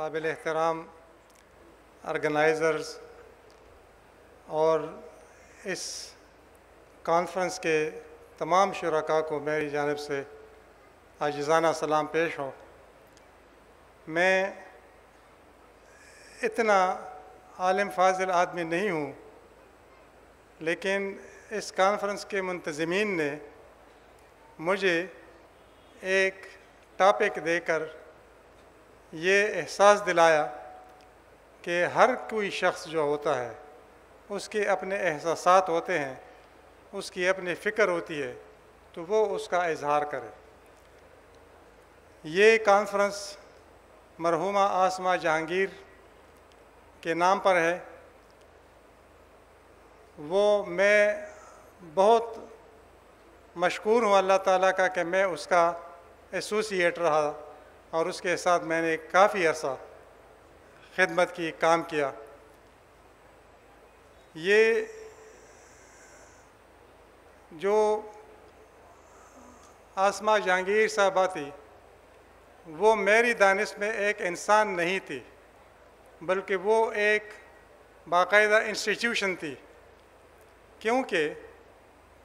काबिल एहतराम ऑर्गेनाइज़र्स और इस कॉन्फ्रेंस के तमाम शुरका को मेरी जानिब से आजिज़ाना सलाम पेश हो। मैं इतना आलिम फाजिल आदमी नहीं हूँ, लेकिन इस कॉन्फ्रेंस के मुंतज़मीन ने मुझे एक टॉपिक देकर ये एहसास दिलाया कि हर कोई शख्स जो होता है उसके अपने एहसासात होते हैं, उसकी अपनी फ़िक्र होती है, तो वो उसका इजहार करे। ये कॉन्फ्रेंस मरहुमा आसमा जहांगीर के नाम पर है। वो मैं बहुत मशकूर हूँ अल्लाह ताला का कि मैं उसका एसोसिएट रहा और उसके साथ मैंने काफ़ी अरसा खिदमत की, काम किया। ये जो आसमा जहांगीर साहबा थी, वो मेरी दानिश में एक इंसान नहीं थी, बल्कि वो एक बाकायदा इंस्टीट्यूशन थी, क्योंकि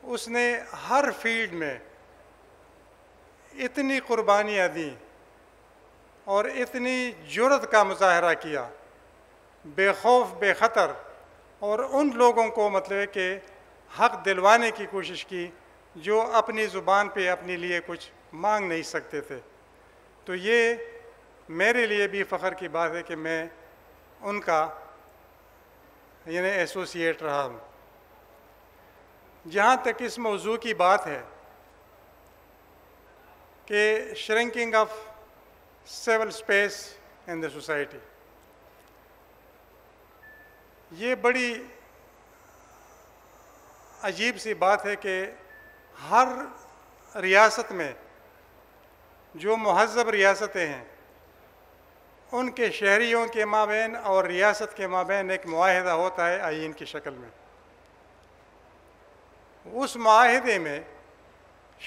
उसने हर फील्ड में इतनी कुर्बानियाँ दी और इतनी जुर्रत का मुजाहरा किया, बेखौफ बेखतर, और उन लोगों को मतलब कि हक़ दिलवाने की कोशिश की जो अपनी ज़ुबान पे अपने लिए कुछ मांग नहीं सकते थे। तो ये मेरे लिए भी फ़ख्र की बात है कि मैं उनका यानी एसोसिएट रहा हूँ। जहाँ तक इस मौजू की बात है कि shrinking of civil space in the society, ये बड़ी अजीब सी बात है कि हर रियासत में जो महज़ब रियासतें हैं उनके शहरियों के माबैन और रियासत के माबैन एक मुआहिदा होता है आईन की शक्ल में। उस मुआहिदे में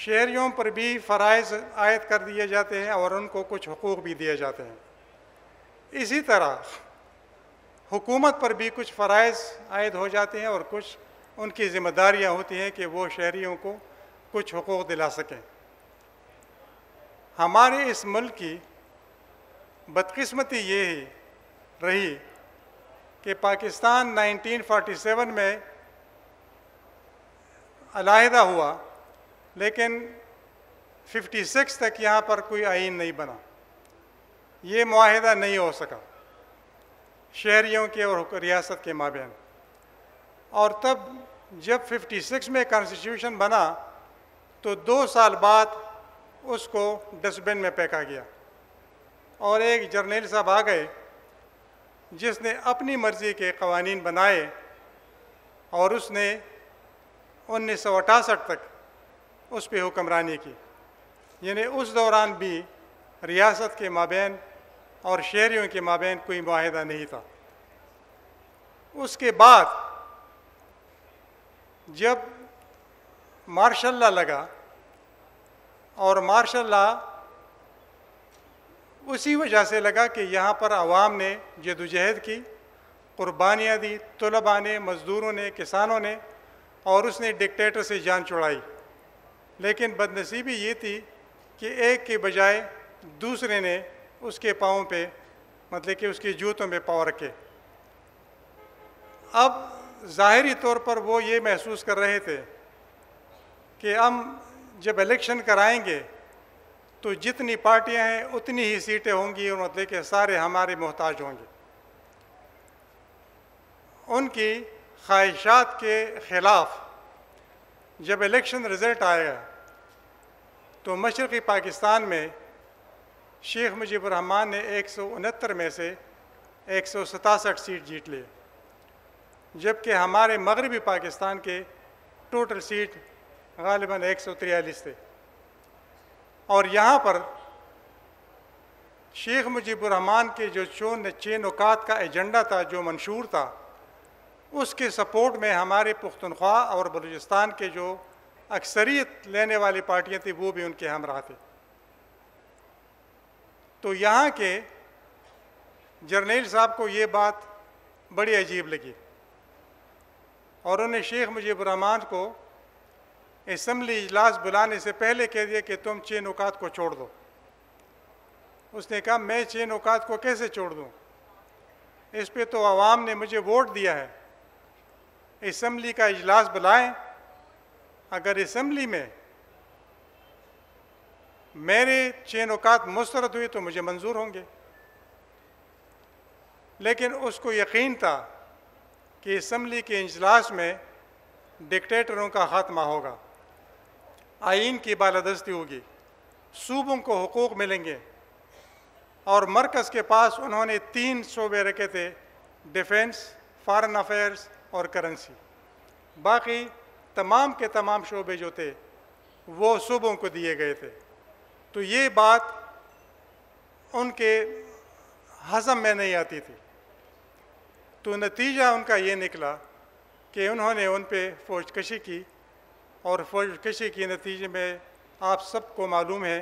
शहरियों पर भी फ़राइज़ आयद कर दिए जाते हैं और उनको कुछ हुकूक़ भी दिए जाते हैं। इसी तरह हुकूमत पर भी कुछ फ़राइज़ आयद हो जाते हैं और कुछ उनकी ज़िम्मेदारियाँ होती हैं कि वो शहरियों को कुछ हुकूक़ दिला सकें। हमारे इस मुल्क की बदकिस्मती ये ही रही कि पाकिस्तान 1947 में अलहदा हुआ, लेकिन 56 तक यहाँ पर कोई आइन नहीं बना, ये मुआहिदा नहीं हो सका शहरियों के और रियासत के माबैन। और तब जब 56 में कॉन्स्टिट्यूशन बना तो 2 साल बाद उसको डस्टबिन में फेंका गया और एक जर्नल साहब आ गए जिसने अपनी मर्ज़ी के कवानीन बनाए और उसने 1968 तक उस पर हुक्मरानी की। यानी उस दौरान भी रियासत के माबैन और शहरियों के माबैन कोई मुआहिदा नहीं था। उसके बाद जब मार्शल लॉ लगा और मार्शल लॉ उसी वजह से लगा कि यहाँ पर आवाम ने जदोजहद की, कुर्बानियाँ दी, तलबा ने, मज़दूरों ने, किसानों ने, और उसने डिक्टेटर से जान छुड़ाई। लेकिन बदनसीबी ये थी कि एक के बजाय दूसरे ने उसके पाँव पे मतलब कि उसके जूतों में पाँव रखे। अब ज़ाहरी तौर पर वो ये महसूस कर रहे थे कि हम जब इलेक्शन कराएंगे तो जितनी पार्टियां हैं उतनी ही सीटें होंगी और मतलब कि सारे हमारे मोहताज होंगे। उनकी ख्वाहिशात के ख़िलाफ़ जब इलेक्शन रिज़ल्ट आया तो मशरक़ी पाकिस्तान में शेख मुजीबुर रहमान ने 169 में से 167 सीट जीत लिए, जबकि हमारे मगरबी पाकिस्तान के टोटल सीट गालिबन 143 थे। और यहाँ पर शेख मुजीबुर रहमान के जो 6 नुकात का एजेंडा था, जो मंशूर था, उसके सपोर्ट में हमारे पुख्तनख्वा और बलूचिस्तान के जो अक्सरियत लेने वाली पार्टियाँ थी वो भी उनके हमराह थे। तो यहाँ के जर्नैल साहब को ये बात बड़ी अजीब लगी और उन्होंने शेख मुजीबुर रहमान को इसम्बली इजलास बुलाने से पहले कह दिया कि तुम छः नुकात को छोड़ दो। उसने कहा मैं छः नुकात को कैसे छोड़ दूँ, इस पे तो आवाम ने मुझे वोट दिया है। इसम्बली का इजलास बुलाएं, अगर इसम्बली में मेरे छः नुकात मुस्तरद हुए तो मुझे मंजूर होंगे। लेकिन उसको यकीन था कि इसम्बली के इजलास में डिक्टेटरों का खात्मा होगा, आइन की बालादस्ती होगी, सूबों को हुकूक मिलेंगे और मरकज़ के पास उन्होंने 3 शोबे रखे थे, डिफेंस, फ़ॉरेन अफेयर्स और करेंसी। बाकी तमाम के तमाम शोबे जो थे वो सूबों को दिए गए थे। तो ये बात उनके हज़म में नहीं आती थी। तो नतीजा उनका ये निकला कि उन्होंने उन पर फौजकशी की और फौजकशी के नतीजे में आप सबको मालूम है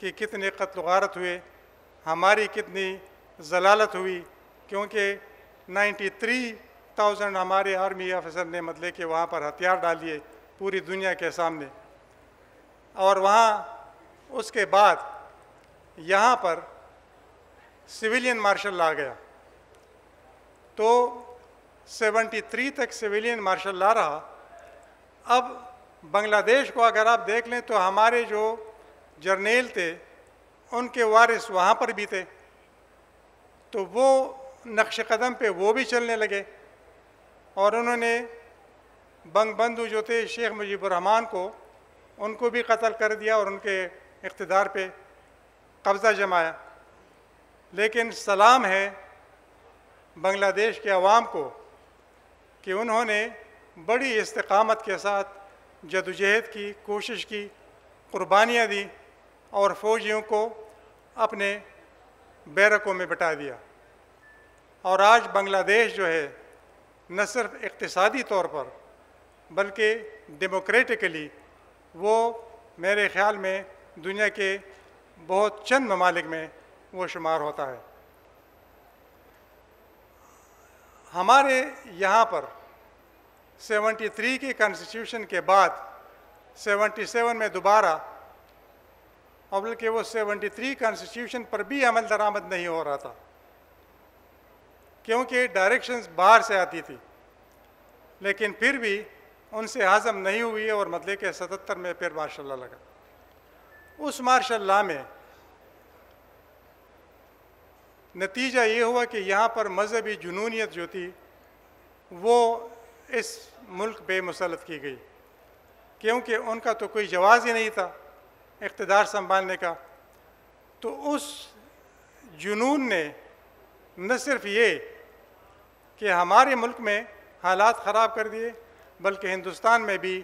कि कितने कत्ल गारत हुए, हमारी कितनी जलालत हुई, क्योंकि 93,000 हमारे आर्मी अफसर ने मतलब कि वहाँ पर हथियार डालिए पूरी दुनिया के सामने। और वहाँ उसके बाद यहाँ पर सिविलियन मार्शल आ गया, तो 73 तक सिविलियन मार्शल ला रहा। अब बांग्लादेश को अगर आप देख लें तो हमारे जो जर्नेल थे उनके वारिस वहाँ पर भी थे, तो वो नक्श कदम पे वो भी चलने लगे और उन्होंने बंगबंधु जो थे शेख मुजीबुर रहमान को, उनको भी कत्ल कर दिया और उनके इख्तिदार पे कब्ज़ा जमाया। लेकिन सलाम है बांग्लादेश के अवाम को कि उन्होंने बड़ी इस्तेकामत के साथ जदोजहद की, कोशिश की, कुर्बानियाँ दी और फौजियों को अपने बैरकों में बिठा दिया। और आज बांग्लादेश जो है न सिर्फ इक्तिसादी तौर पर बल्कि डेमोक्रेटिकली वो मेरे ख़्याल में दुनिया के बहुत चंद ममालिक में वो शुमार होता है। हमारे यहाँ पर 73 के कॉन्स्टिट्यूशन के बाद 77 में दोबारा, और बल्कि वो 73 कॉन्स्टिट्यूशन पर भी अमल दरामद नहीं हो रहा था क्योंकि डायरेक्शंस बाहर से आती थी, लेकिन फिर भी उनसे हज़म नहीं हुई और मतलब कि 77 में फिर मार्शल लॉ लगा। उस मार्शल लॉ में नतीजा ये हुआ कि यहाँ पर मजहबी जुनूनियत जो थी वो इस मुल्क पे मुसलत की गई क्योंकि उनका तो कोई जवाज़ ही नहीं था इक़्तिदार संभालने का। तो उस जुनून ने न सिर्फ ये कि हमारे मुल्क में हालात ख़राब कर दिए बल्कि हिंदुस्तान में भी,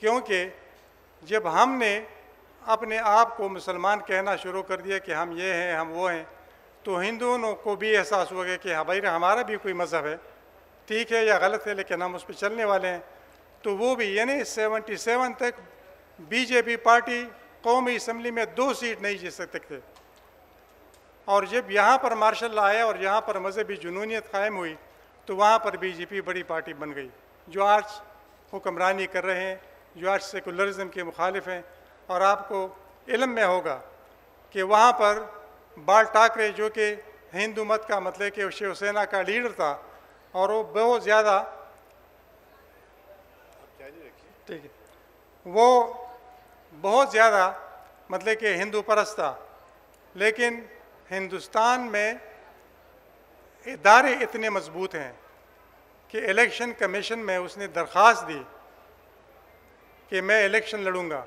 क्योंकि जब हमने अपने आप को मुसलमान कहना शुरू कर दिया कि हम ये हैं, हम वो हैं, तो हिंदुओं को भी एहसास हो गया कि भाई हमारा भी कोई मज़हब है, ठीक है या गलत है लेकिन हम उस पर चलने वाले हैं। तो वो भी यानी 77 तक बीजेपी पार्टी कौमी असम्बली में 2 सीट नहीं जीत सकते थे, और जब यहाँ पर मार्शल लॉ आया और यहाँ पर मजहबी जुनूनियत कायम हुई तो वहाँ पर बीजेपी बड़ी पार्टी बन गई जो आज हुक्मरानी कर रहे हैं, जो आज सेकुलरिज्म के मुखालिफ हैं। और आपको इल्म में होगा कि वहाँ पर बाल ठाकरे जो कि हिंदू मत का मतलब कि शिवसेना का लीडर था और वो बहुत ज़्यादा ठीक है, वो बहुत ज़्यादा मतलब कि हिंदू परस्त था, लेकिन हिंदुस्तान में इदारे इतने मजबूत हैं कि इलेक्शन कमीशन में उसने दरख्वास्त दी कि मैं इलेक्शन लड़ूंगा,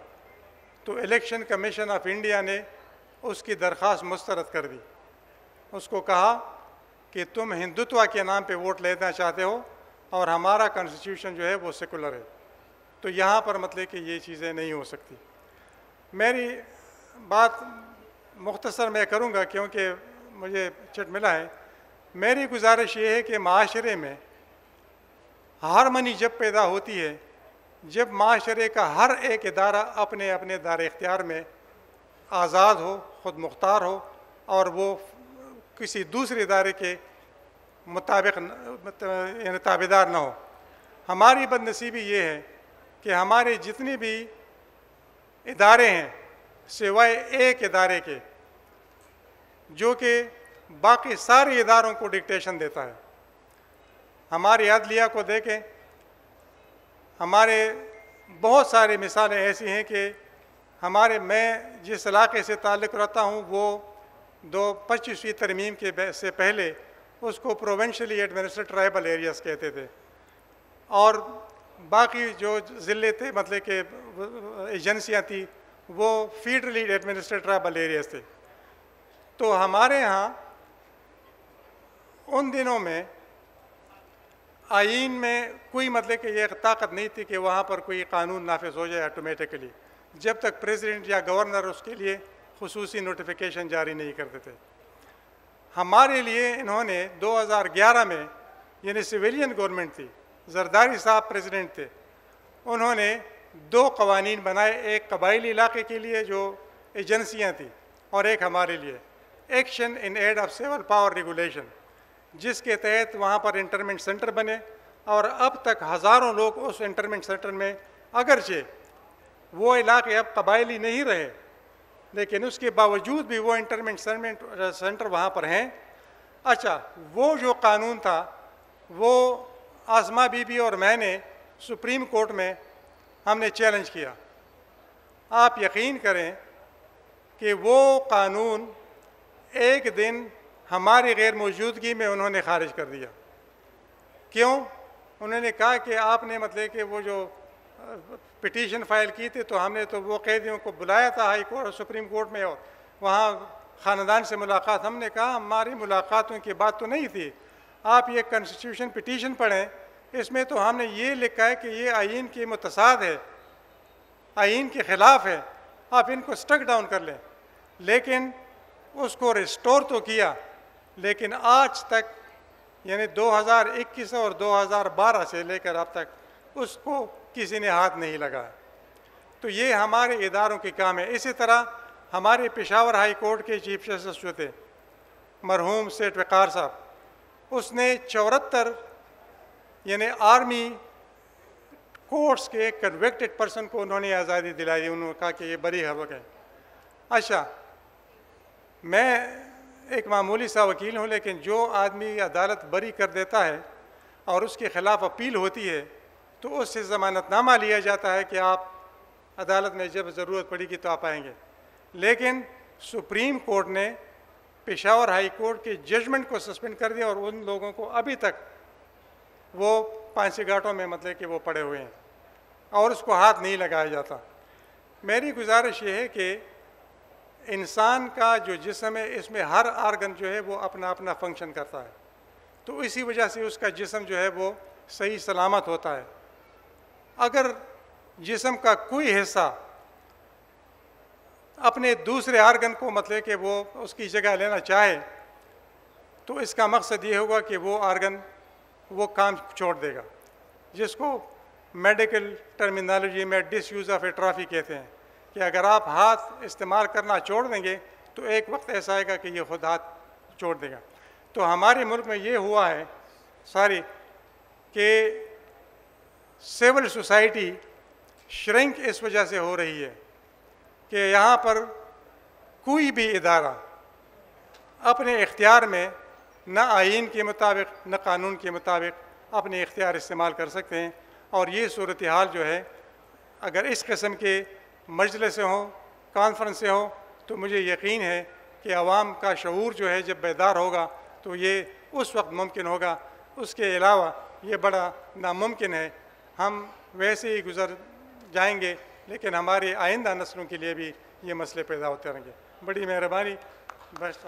तो इलेक्शन कमीशन ऑफ इंडिया ने उसकी दरख्वास्त मुस्तरद कर दी। उसको कहा कि तुम हिंदुत्व के नाम पे वोट लेना चाहते हो और हमारा कॉन्स्टिट्यूशन जो है वो सेकुलर है। तो यहाँ पर मतलब कि ये चीज़ें नहीं हो सकती। मेरी बात मुख्तसर मैं करूँगा क्योंकि मुझे चिट मिला है। मेरी गुजारिश ये है कि माशरे में हारमनी जब पैदा होती है जब माशरे का हर एक इदारा अपने अपने दायरे इख्तियार में आज़ाद हो, ख़ुद मुख्तार हो और वो किसी दूसरे इदारे के मुताबिक यानी ताबेदार ना हो। हमारी बदनसीबी ये है कि हमारे जितने भी इदारे हैं सिवाय एक इदारे के जो कि बाकी सारे इदारों को डिक्टेशन देता है। हमारे अदलिया को देखें, हमारे बहुत सारी मिसालें ऐसी हैं कि हमारे मैं जिस इलाके से ताल्लुक़ रखता हूँ वो 25वीं तरमीम के से पहले उसको प्रोवेंशली एडमिनिस्ट्रेटेड ट्राइबल एरियाज़ कहते थे और बाकी जो ज़िले थे मतलब के एजेंसियाँ थी वो फीडरली एडमिनिस्ट्रेटेड ट्राइबल एरियाज़ थे। तो हमारे यहाँ उन दिनों में आइन में कोई मतलब कि यह ताकत नहीं थी कि वहाँ पर कोई कानून नाफिज हो जाए ऑटोमेटिकली जब तक प्रेसिडेंट या गवर्नर उसके लिए खुसूसी नोटिफिकेशन जारी नहीं करते थे। हमारे लिए इन्होंने 2011 में यानी सिविलियन गवर्नमेंट थी, जरदारी साहब प्रेसिडेंट थे, उन्होंने 2 कवानीन बनाए, एक कबायली इलाके के लिए जो एजेंसियाँ थी और एक हमारे लिए action in aid of civil power regulation जिसके तहत वहाँ पर इंटरमेंट सेंटर बने और अब तक हज़ारों लोग उस इंटरमेंट सेंटर में, अगरचे वो इलाके अब कबायली नहीं रहे लेकिन उसके बावजूद भी वो इंटरमेंट सेंटर वहाँ पर हैं। अच्छा, वो जो कानून था वो आसमा बीबी और मैंने सुप्रीम कोर्ट में हमने चैलेंज किया। आप यकीन करें कि वो कानून एक दिन हमारी गैर मौजूदगी में उन्होंने खारिज कर दिया। क्यों? उन्होंने कहा कि आपने मतलब कि वो जो पिटीशन फाइल की थी तो हमने तो वो कैदियों को बुलाया था हाई कोर्ट और सुप्रीम कोर्ट में और वहाँ ख़ानदान से मुलाकात, हमने कहा हमारी मुलाकातों की बात तो नहीं थी, आप ये कॉन्स्टिट्यूशन पिटीशन पढ़ें, इसमें तो हमने ये लिखा है कि ये आइन के मुतसाद है, आइन के ख़िलाफ़ है, आप इनको स्टक डाउन कर लें। लेकिन उसको रिस्टोर तो किया लेकिन आज तक यानी 2021 और 2012 से लेकर अब तक उसको किसी ने हाथ नहीं लगाया। तो ये हमारे इदारों के काम है। इसी तरह हमारे पेशावर हाई कोर्ट के चीफ जस्टिस जो थे मरहूम सेठ वकार साहब, उसने 74 यानी आर्मी कोर्ट्स के कन्विक्टेड पर्सन को उन्होंने आज़ादी दिलाई, उन्होंने कहा कि ये बरी हक है। अच्छा, मैं एक मामूली सा वकील हूँ लेकिन जो आदमी अदालत बरी कर देता है और उसके ख़िलाफ़ अपील होती है तो उससे ज़मानतनामा लिया जाता है कि आप अदालत में जब ज़रूरत पड़ेगी तो आप आएंगे। लेकिन सुप्रीम कोर्ट ने पेशावर हाई कोर्ट के जजमेंट को सस्पेंड कर दिया और उन लोगों को अभी तक वो पांच घाटों में मतलब कि वो पड़े हुए हैं और उसको हाथ नहीं लगाया जाता। मेरी गुजारिश ये है कि इंसान का जो जिस्म है इसमें हर आर्गन जो है वो अपना अपना फंक्शन करता है तो इसी वजह से उसका जिस्म जो है वो सही सलामत होता है। अगर जिस्म का कोई हिस्सा अपने दूसरे आर्गन को मतलब कि वो उसकी जगह लेना चाहे तो इसका मकसद ये होगा कि वो आर्गन वो काम छोड़ देगा जिसको मेडिकल टर्मिनोलॉजी में डिसयूज़ ऑफ एट्रॉफी कहते हैं कि अगर आप हाथ इस्तेमाल करना छोड़ देंगे तो एक वक्त ऐसा आएगा कि ये खुद हाथ छोड़ देगा। तो हमारे मुल्क में ये हुआ है सारी कि सिविल सोसाइटी श्रिंक इस वजह से हो रही है कि यहाँ पर कोई भी इदारा अपने इख्तियार में न आइन के मुताबिक न कानून के मुताबिक अपने इख्तियार इस्तेमाल कर सकते हैं और ये सूरत हाल जो है अगर इस किस्म के मजलिसें हों, कॉन्फ्रेंसें हों तो मुझे यकीन है कि आवाम का शऊर जो है जब बेदार होगा तो ये उस वक्त मुमकिन होगा, उसके अलावा ये बड़ा नामुमकिन है। हम वैसे ही गुजर जाएंगे लेकिन हमारे आइंदा नस्लों के लिए भी ये मसले पैदा होते रहेंगे। बड़ी मेहरबानी, बस।